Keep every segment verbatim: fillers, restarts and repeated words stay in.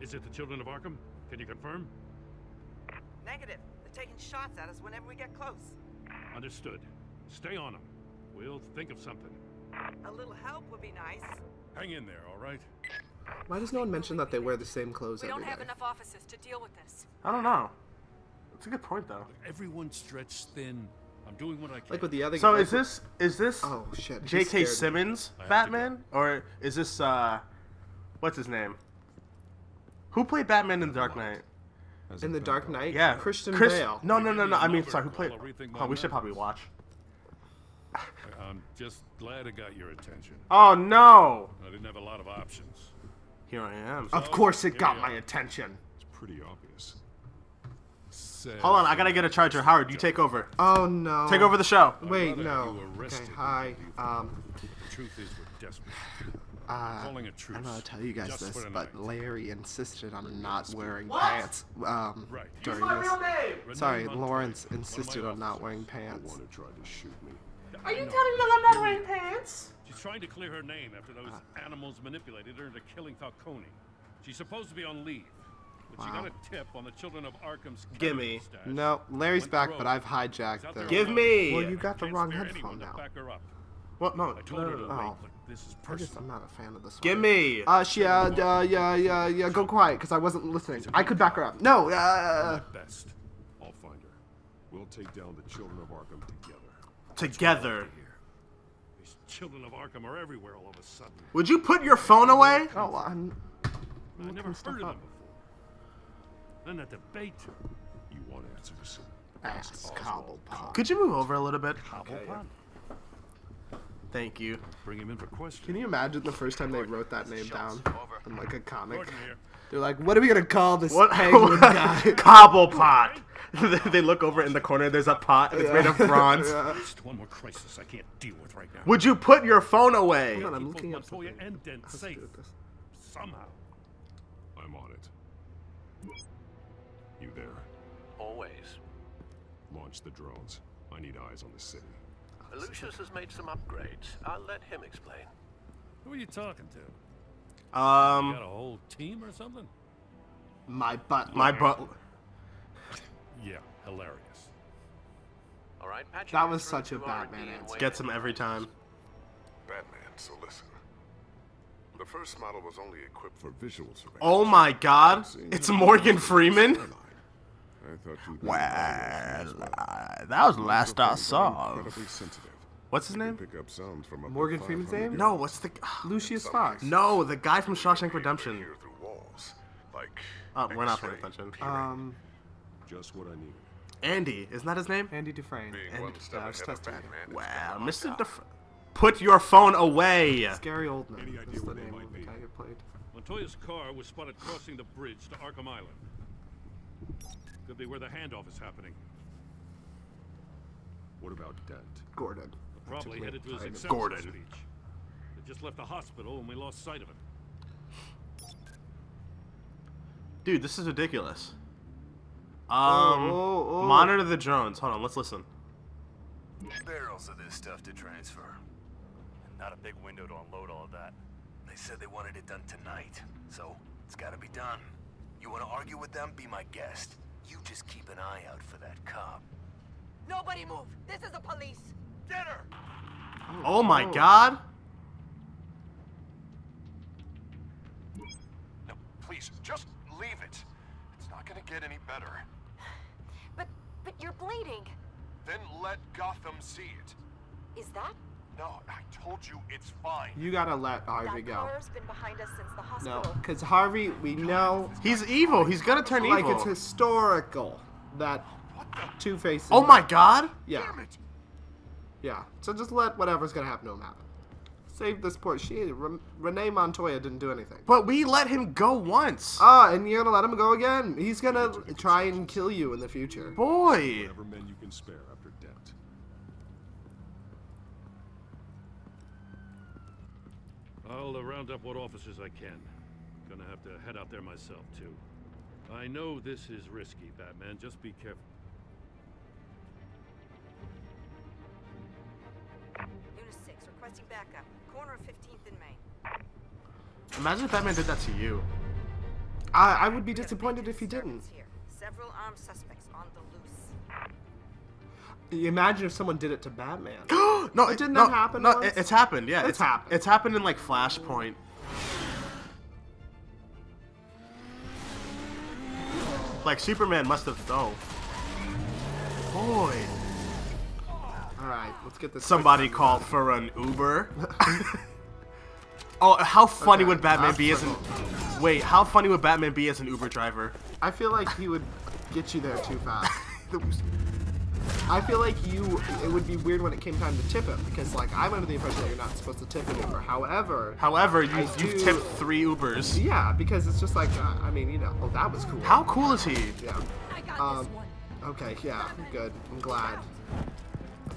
Is it the children of Arkham? Can you confirm? Negative. They're taking shots at us whenever we get close. Understood. Stay on them. We'll think of something. A little help would be nice. Hang in there, all right? Why does no one mention that they wear the same clothes every day? We don't have enough officers to deal with this. I don't know. That's a good point, though. Everyone stretched thin. I'm doing what I can. Like with the other guys. So is this is this oh, shit. J K Simmons Batman? Or is this, uh, what's his name? Who played Batman in the Dark Knight? In the Dark Knight? Yeah. Christian Chris Bale. No, no, no, no. I mean, sorry. Who played? Oh, we should probably watch. I'm just glad I got your attention. Oh, no. I didn't have a lot of options. Here I am. Of course it got my attention. It's pretty obvious. Hold on. I got to get a charger. Howard, you take over. Oh, no. Take over the show. Wait, no. Okay, hi. Um. The truth is we're desperate. Uh, I don't know how to tell you guys just this, but Larry insisted on not wearing what? pants um, right. during this. Real name. Sorry, Renee Lawrence Montoya. insisted on not wearing pants. Wanted to try to shoot me. Are you telling me that I'm not wearing pants? She's trying to clear her name after those uh, animals manipulated her into killing Falcone. She's supposed to be on leave, but wow. she got a tip on the children of Arkham's. Gimme. No, Larry's back, but I've hijacked the... Give me! Well, you got the wrong headphone now. What? No, I told no, her to oh. wait, this is I just, I'm not a fan of this one. Gimme! Uh, she, uh, uh, yeah, yeah, yeah, go quiet, because I wasn't listening. I could back her up. No, uh... Best. I'll find her. We'll take down the children of Arkham together. Together. These children of Arkham are everywhere all of a sudden. Would you put your phone away? Oh, I'm... I never heard of them before. Then that debate. You want answers. Ask Cobblepot. Could you move over a little bit? Cobblepot? Thank you. Bring him in for questions. Can you imagine the first time they wrote that name down in like a comic? They're like, "What are we gonna call this penguin guy?" Cobblepot. They look over in the corner. There's a pot. And it's yeah. made of bronze. Yeah. Just one more crisis I can't deal with right now. Would you put your phone away? Hold on, I'm looking up something. Somehow. I'm on it. You there? Always. Launch the drones. I need eyes on the city. Lucius has made some upgrades. I'll let him explain. Who are you talking to? Um. You got a whole team or something? My butt. My butt. Yeah, hilarious. All right, Patrick. That was such a Batman answer. Gets him every time. Batman, so listen. The first model was only equipped for visual surveillance. Oh my God! It's Morgan Freeman. I thought you well, uh, that was the last I saw. What's his name? Pick up sounds from Morgan Freeman's name? No, what's the uh, Lucius Fox? No, the guy from Shawshank Redemption. Walls, like oh, we're not paying attention. Um, just what I need. Andy, isn't that his name? Andy Dufresne. Andy Dufresne. Wow, Mister Dufresne. Put your phone away. Scary old man. Any idea what the name of the guy who played? Montoya's car was spotted crossing the bridge to Arkham Island. Could be where the handoff is happening. What about Dent? Gordon. They're probably headed to his exceptional speech. They just left the hospital and we lost sight of him. Dude, this is ridiculous. Um, oh, oh, oh. Monitor the drones. Hold on, let's listen. Barrels of this stuff to transfer. And not a big window to unload all of that. They said they wanted it done tonight, so it's gotta be done. You wanna argue with them? Be my guest. You just keep an eye out for that cop. Nobody move! This is the police! Get her! Oh, oh my oh. God! No, please, just leave it. It's not gonna get any better. But, but you're bleeding. Then let Gotham see it. Is that? No, I told you it's fine. You gotta let Harvey that go. Car's been behind us since the hospital. No, because Harvey, we know he's evil. He's gonna turn like evil. Like it's historical that Two-Face. Oh my God! Yeah. Damn it. Yeah. So just let whatever's gonna happen to him happen. Save this poor she. Re Renee Montoya didn't do anything. But we let him go once. Ah, and you're gonna let him go again? He's gonna try and kill you in the future. Boy. Whatever men you can spare after death. I'll round up what officers I can. Gonna have to head out there myself, too. I know this is risky, Batman. Just be careful. Unit six, requesting backup. Corner of fifteenth and Main. Imagine if Batman did that to you. I I would be disappointed if he didn't. Here. Several armed suspects on the loose. Imagine if someone did it to Batman. No, it didn't no, happen. No, once? it's happened. Yeah, it's, it's happened. It's happened in like Flashpoint. Like, Superman must have, though. Boy. Alright, let's get this. Somebody called out for an Uber. Oh, how funny okay, would Batman be as an... Wait, how funny would Batman be as an Uber driver? I feel like he would get you there too fast. I feel like you... It would be weird when it came time to tip him. Because, like, I'm under the impression that you're not supposed to tip an Uber. However... However, you, you've do, tipped three Ubers. Yeah, because it's just like, uh, I mean, you know, well, that was cool. How cool is he? Yeah. Um, okay, yeah, good. I'm glad.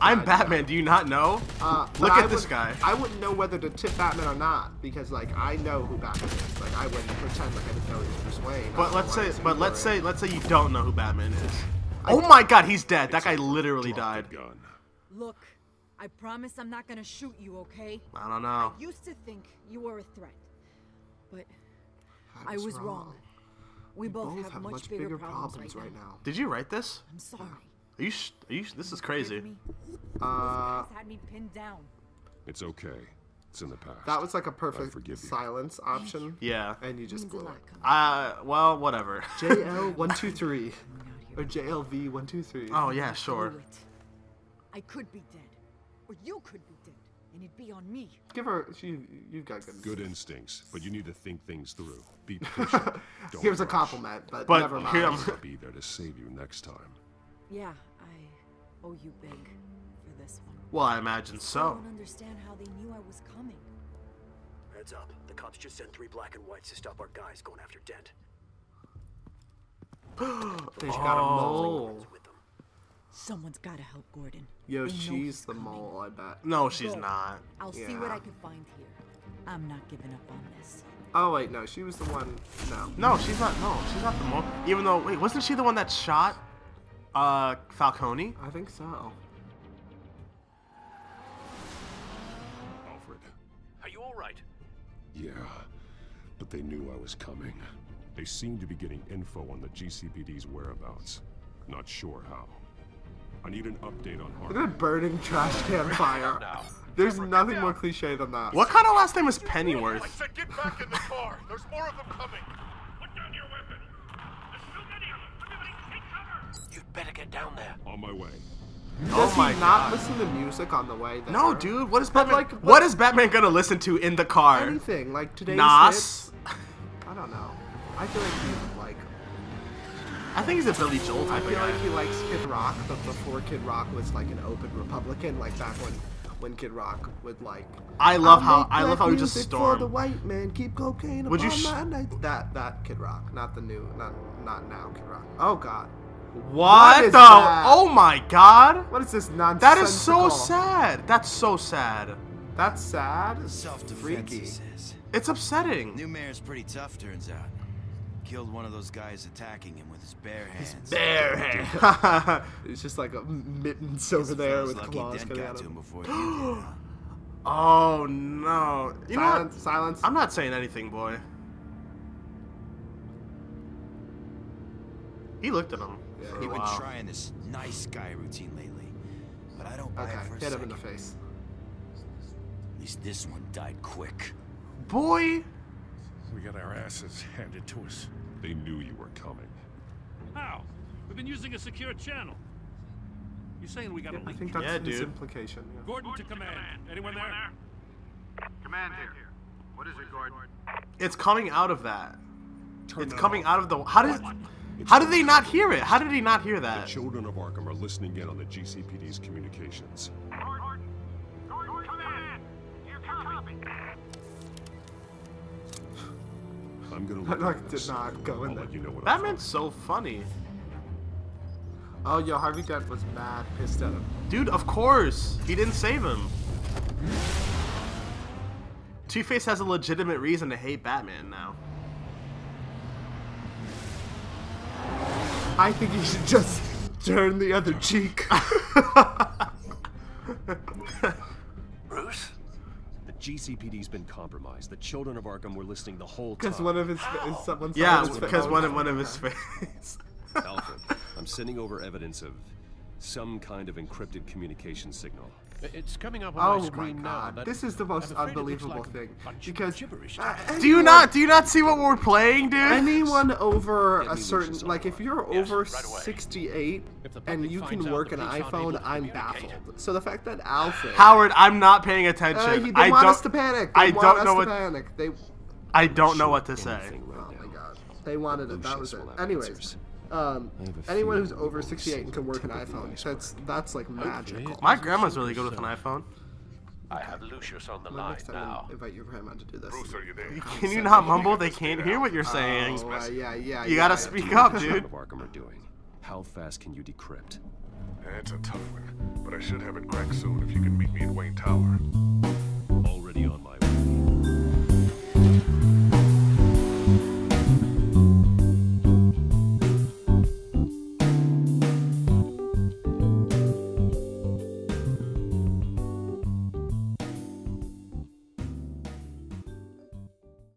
I'm uh, Batman, yeah. Do you not know? Uh, Look at would, this guy. I wouldn't know whether to tip Batman or not because, like, I know who Batman is. Like, I wouldn't pretend like I didn't know he was Bruce Wayne. But let's say, but let's say, let's say you don't know who Batman is. Oh my God, he's dead. That guy literally died. Look, I promise I'm not gonna shoot you, okay? I don't know. I used to think you were a threat, but I was wrong. We both have much bigger problems right now. Did you write this? I'm sorry. Are you? Sh are you sh this is crazy. Uh, it's okay. It's in the past. That was like a perfect silence option. Yeah. And you just blew it. Uh, well, whatever. J L one two three or J L V one two three. Oh yeah, sure. I could be dead, or you could be dead, and it'd be on me. Give her. She. You've got good. Good instincts, but you need to think things through. Be patient. Don't Here's rush. a compliment, but, but never mind. I'll be there to save you next time. Yeah, I owe you big for this one. Well, I imagine so. I don't understand how they knew I was coming. Heads up. The cops just sent three black and whites to stop our guys going after Dent. They've oh. got a mole. Someone's got to help Gordon. Yo, they she's the mole, I bet. No, she's Go. not. I'll yeah. see what I can find here. I'm not giving up on this. Oh, wait, no. She was the one. No. No, she's not. No, she's not the mole. Even though, wait, wasn't she the one that shot? Uh, Falcone? I think so. Alfred, are you all right? Yeah, but they knew I was coming. They seemed to be getting info on the G C P D's whereabouts. Not sure how. I need an update on Harvey. Look at a burning trash can fire. There's nothing more cliche than that. What kind of last name is Pennyworth? I said get back in the car. There's more of them coming. Put down your weapon. Better get down there. On my way. Does oh my he not God. listen to music on the way there? No, dude. What is Batman? Like, what, what is Batman gonna listen to in the car? Anything like today's Nas? Hits? I don't know. I feel like he's like. I think he's a Billy Joel type of guy. I feel guy. like he likes Kid Rock, but before Kid Rock was like an open Republican, like back when when Kid Rock would like. I love how I love how he just stormed. For the white man, keep cocaine would you that that Kid Rock, not the new, not not now Kid Rock. Oh God. What, what the? That? Oh my God! What is this nonsense? That is so sad. That's so sad. That's sad. Self-defense. He says. It's upsetting. New mayor's pretty tough, turns out. Killed one of those guys attacking him with his bare hands. His bare hands. It's just like a mittens over there with claws coming out of him. Oh no! You silence, know what? Silence. I'm not saying anything, boy. He looked at him. Yeah, he's been trying this nice guy routine lately, but I don't buy okay, it for a hit second. him in the face. At least this one died quick. Boy! We got our asses handed to us. They knew you were coming. How? We've been using a secure channel. You're saying we got yeah, a link? I think that's yeah, his dude. implication. Yeah. Gordon, Gordon to, command. to command. Anyone, Anyone there? there? Command here. What is it, Gordon? It's coming out of that. Turn it's coming off. out of the... How did... It's How did they not hear it? How did he not hear that? The children of Arkham are listening in on the G C P D's communications. Gordon, Gordon, come in. You're coming. I'm gonna look like, did not go in there. You know what Batman's so funny. Oh, yo, Harvey Dent was mad pissed at him. Dude, of course. He didn't save him. Two-Face has a legitimate reason to hate Batman now. I think you should just turn the other cheek. Bruce? The G C P D's been compromised. The children of Arkham were listening the whole time. Because one of his face. Someone's yeah, because one, one of his face. Alfred, I'm sending over evidence of some kind of encrypted communication signal. It's coming up on oh my screen now. This is the most unbelievable like thing. Because uh, anyone, do you not do you not see what we're playing, dude? Anyone over a certain like if you're yes, over right sixty-eight and you can work an iPhone, I'm baffled. So the fact that Alfred Howard, I'm not paying attention. Uh, they I want don't, us to panic. They I want don't us know to what panic. They I don't know what to say. Right oh now. my god. They wanted it. That was it. Anyways. Answers. Um, anyone who's over sixty-eight and can work an iPhone, that's that's like magical. My grandma's really good with an iPhone. I have Lucius on the well, line now. Invite your grandma to do this. Bruce, are you there? Can you not mumble? They can't hear what you're saying. Oh, uh, yeah, yeah. You yeah, gotta yeah, speak yeah. up, dude. How fast can you decrypt? That's a tough one, but I should have it cracked soon if you can meet me in Wayne Tower.